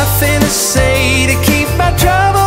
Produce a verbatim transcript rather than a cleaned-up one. nothing to say to keep my trouble.